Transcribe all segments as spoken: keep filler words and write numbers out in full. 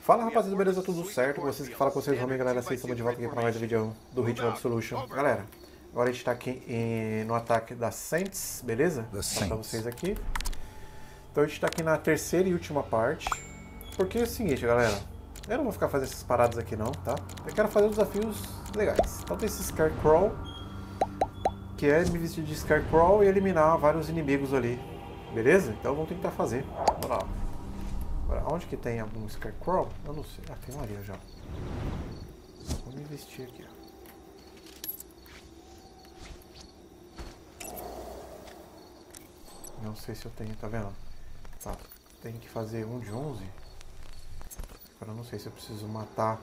Fala, rapaziada, beleza? Tudo certo? Vocês que falam com vocês, homem, galera, vocês estão de volta aqui para mais um vídeo do Hitman Absolution. Galera, agora a gente tá aqui em, no ataque da Saints, beleza? Vou mostrar vocês aqui. Então a gente tá aqui na terceira e última parte. Porque é o seguinte, galera, eu não vou ficar fazendo essas paradas aqui não, tá? Eu quero fazer desafios legais. Então tem esse Scarecrow, que é me vestir de Scarecrow e eliminar vários inimigos ali, beleza? Então vamos tentar fazer. Vamos lá. Agora, onde que tem algum Scarecrow? Eu não sei. Ah, tem um ali já. Vou me vestir aqui, ó. Não sei se eu tenho, tá vendo? Tá, tem que fazer um de onze. Agora eu não sei se eu preciso matar.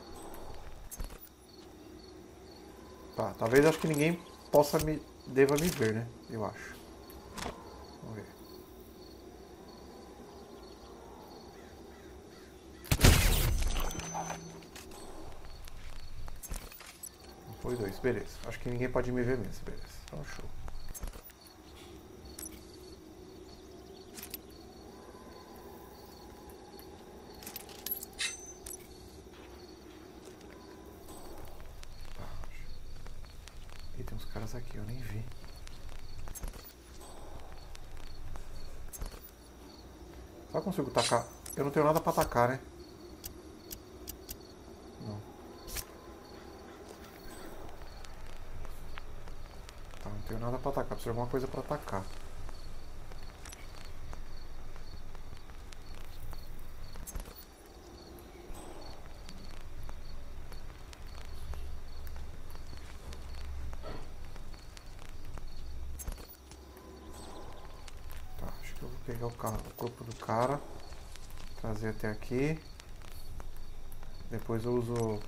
Tá, talvez acho que ninguém possa me... deva me ver, né? Eu acho. Vamos ver. Foi dois, beleza. Acho que ninguém pode me ver mesmo, beleza. Então show. E tem uns caras aqui, eu nem vi. Só consigo tacar. Eu não tenho nada pra atacar, né? Não. Tá, não tenho nada pra atacar. Preciso de alguma coisa pra atacar. Pegar o, carro, o corpo do cara, trazer até aqui, depois eu uso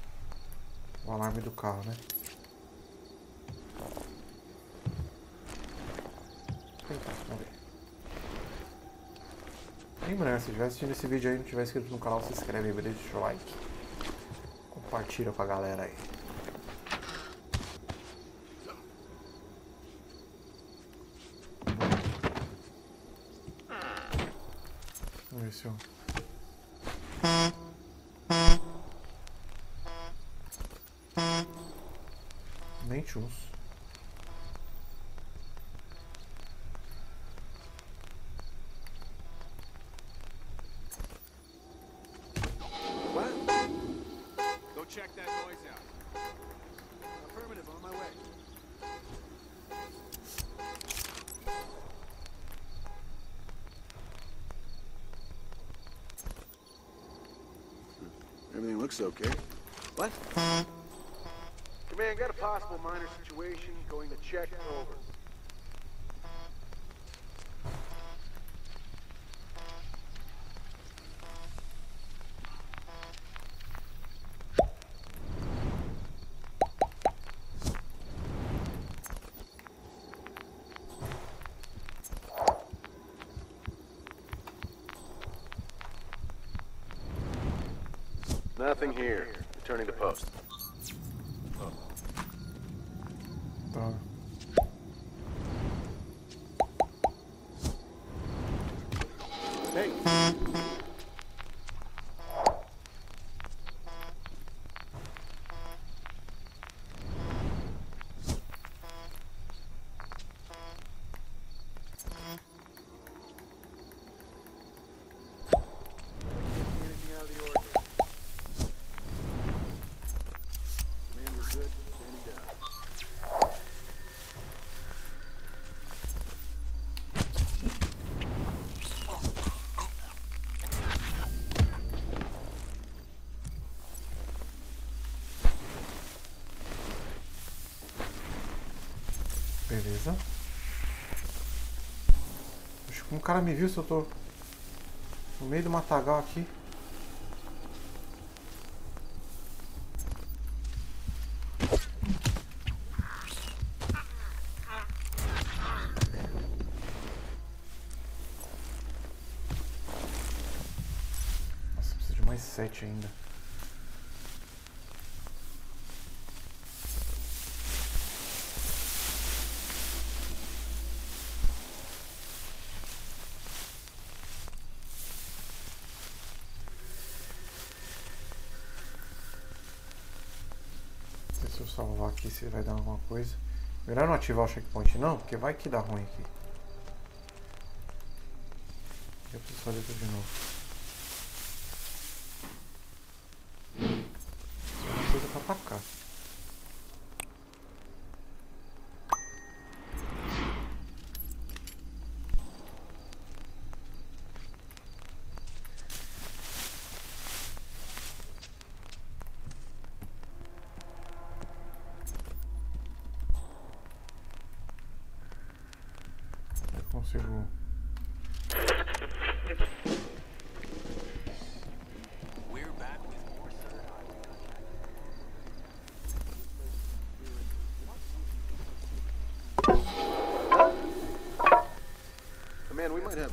o alarme do carro, né? Eita, vamos ver. Lembra, né? Se estiver assistindo esse vídeo aí e não estiver inscrito no canal, se inscreve aí, beleza? Deixa o like, compartilha com a galera aí. Esse, nem tchus. Go check that noise out. Affirmative, on my way. Everything looks okay. What? Command, got a possible minor situation. Going to check over. Nothing here. Returning to post. Oh. Tá. Hey. Beleza. Acho que um cara me viu se eu tô no meio do matagal aqui. Nossa, preciso de mais sete ainda. Deixa eu salvar aqui se vai dar alguma coisa. Melhor não ativar o checkpoint não, porque vai que dá ruim aqui. Eu preciso fazer tudo de novo. Tem uma coisa pra atacar.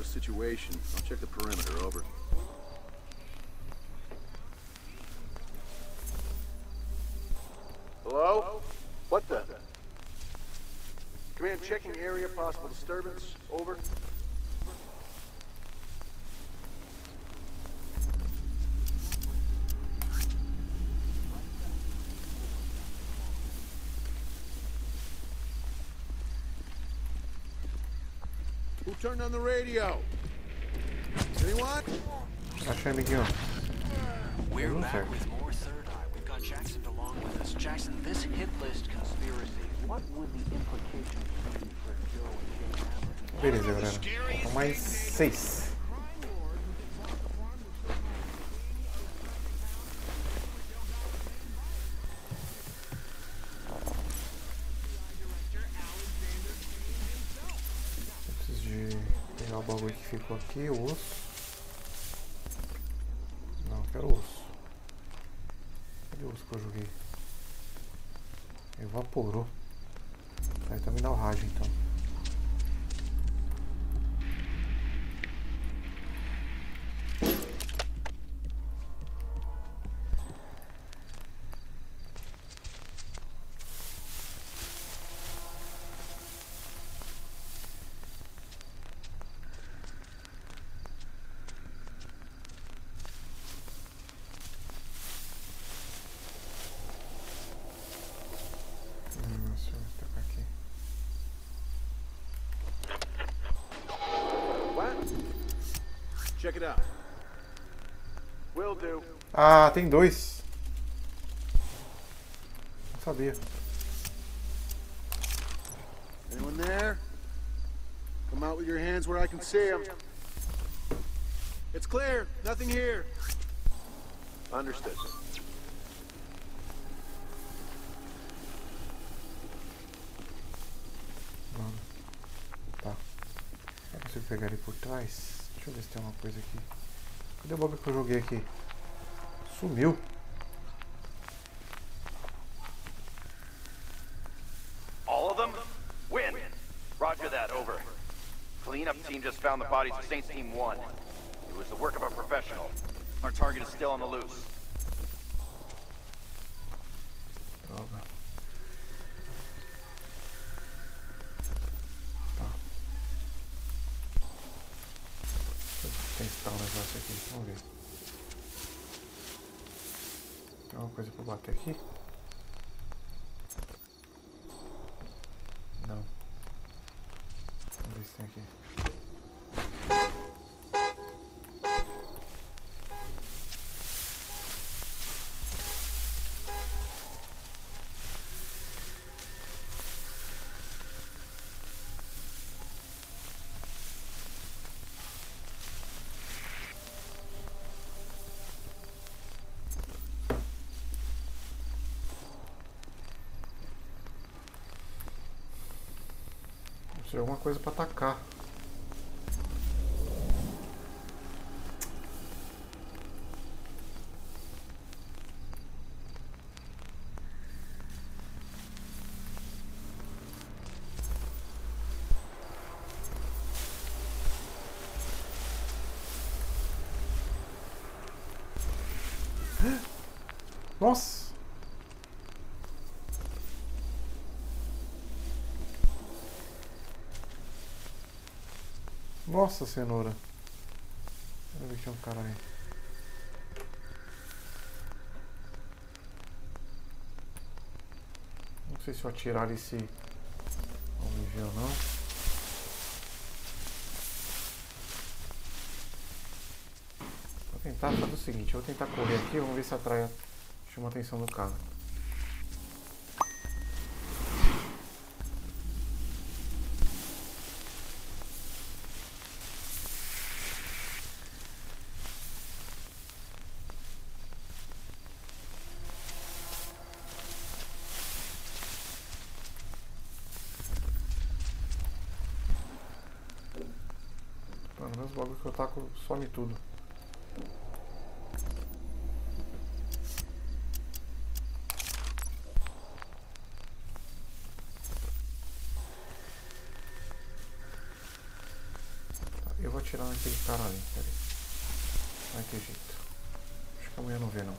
Situation. I'll check the perimeter, over. Hello? What the? Command checking area, possible disturbance, over. Turn on the radio. Anyone? Achei, amiguinho. We're back with more Third Eye. We've got Jackson along with us. Jackson, this hit list conspiracy. What would the implications be for Joe and Jay? Beleza, galera. Mais seis. Ficou aqui o osso. Não, eu quero osso. Cadê o osso que eu joguei? Evaporou. Aí tá me dando raiva então. Ah, tem dois. Não sabia. Anyone there? Come out with your hands where I can see them. It's clear. Nothing here. Understood. Mano. Tá. Eu consigo pegar ele por trás. Deixa eu ver se tem uma coisa aqui. Cadê o bobo que eu joguei aqui? Sumiu. All of them? Win. Roger that, over. Cleanup team just found the bodies of Saints Team one. It was the work of a professional. Our target is still on the loose. Aqui? Não. Vamos ver se tem aqui. Tem alguma coisa pra atacar. Nossa! Nossa cenoura. Olha o bichão do cara aí. sei se eu atirar ele se não me viu ou não. Vou tentar fazer o seguinte, eu vou tentar correr aqui, vamos ver se atrai, chama a atenção do cara. Os bagulhos que eu taco some tudo. Tá, eu vou atirar naquele cara ali, peraí. Não tem jeito. Acho que amanhã não vê não.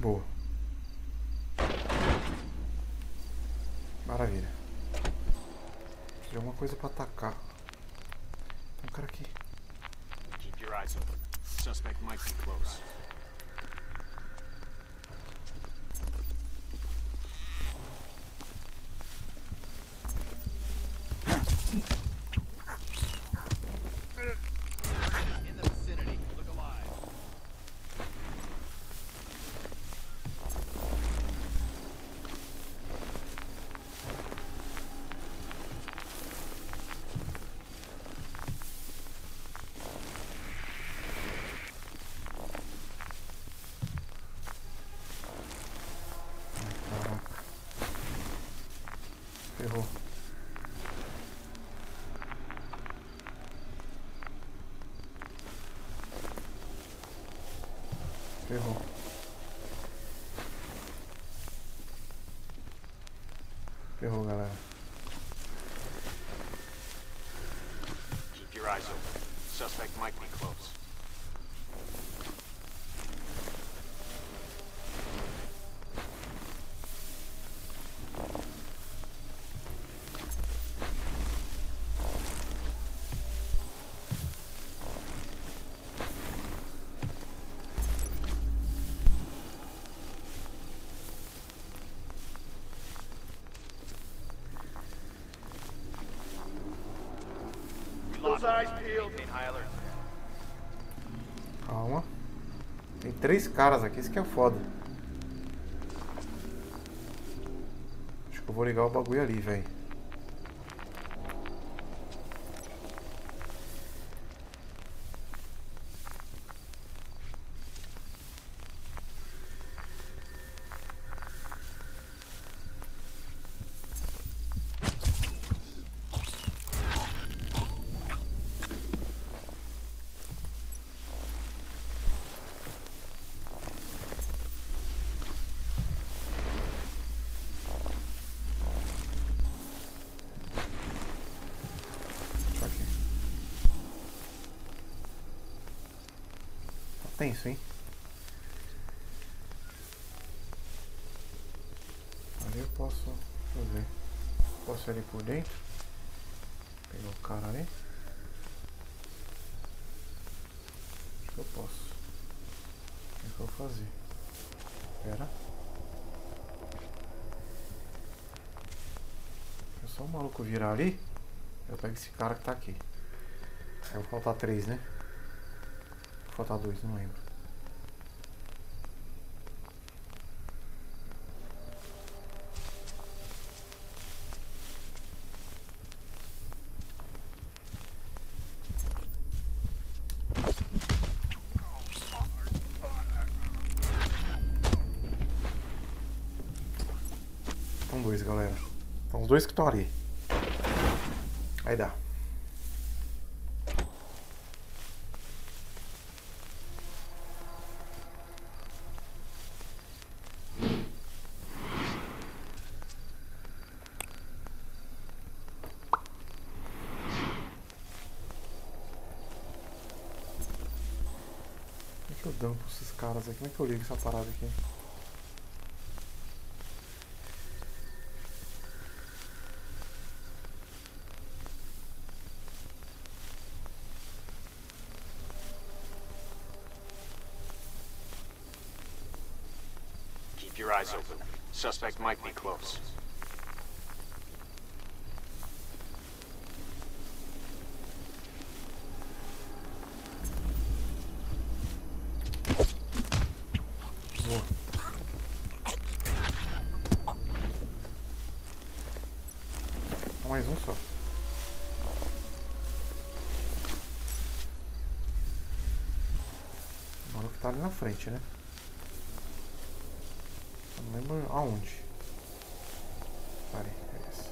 Boa. Maravilha. Tem alguma coisa pra atacar. Tem um cara aqui. Keep your eyes open. Suspect might be close. Errou. Errou. Errou, galera. Keep your eyes open. Suspect might be close. Calma. Tem três caras aqui, isso que é foda. Acho que eu vou ligar o bagulho ali, velho. Tenso, hein? Ali eu posso fazer. Posso ir ali por dentro. Pegar o cara ali. Acho que eu posso. O que, é que eu vou fazer? Espera. É só o maluco virar ali. Eu pego esse cara que tá aqui. Aí eu vou faltar três, né? Faltar dois, não lembro. São dois, galera. São os dois que estão ali. Aí dá. Mm-hmm. dano pra esses caras aqui. Como é que eu ligo essa parada aqui? Keep your eyes open. Suspect might be close. Mais um só. O maluco tá ali na frente, né? Não lembro aonde. Pera aí, é esse.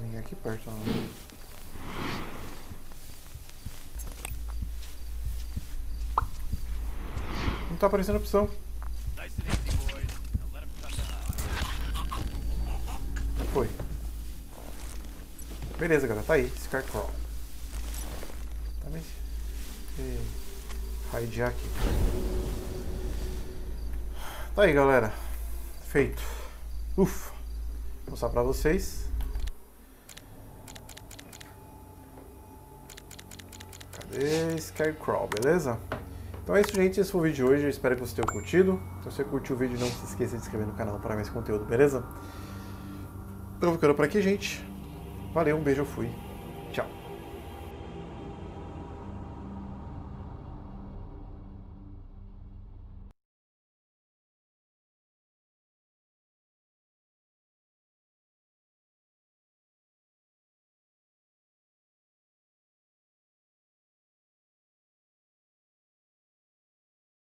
Ninguém aqui perto, não. Não tá aparecendo opção. Foi. Beleza, galera, tá aí. Scarcrawl. Tá mesmo. Raidear aqui. Tá aí, galera. Feito. Ufa. Vou mostrar pra vocês. Cadê Scarcrawl, beleza? Então é isso, gente. Esse foi o vídeo de hoje. Eu espero que vocês tenham curtido. Se você curtiu o vídeo, não se esqueça de se inscrever no canal para mais conteúdo, beleza? Então eu vou ficando por aqui, gente. Valeu, um beijo, eu fui.